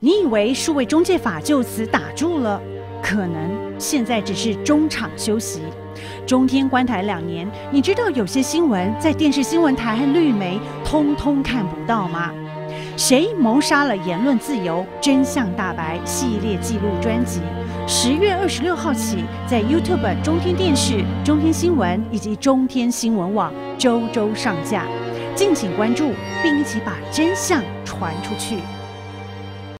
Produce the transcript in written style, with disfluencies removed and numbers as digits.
你以为数位中介法就此打住了？可能现在只是中场休息。中天关台2年，你知道有些新闻在电视新闻台和绿媒通通看不到吗？谁谋杀了言论自由？真相大白系列纪录专辑，10月26号起在 YouTube 中天电视、中天新闻以及中天新闻网周周上架，敬请关注，并一起把真相传出去。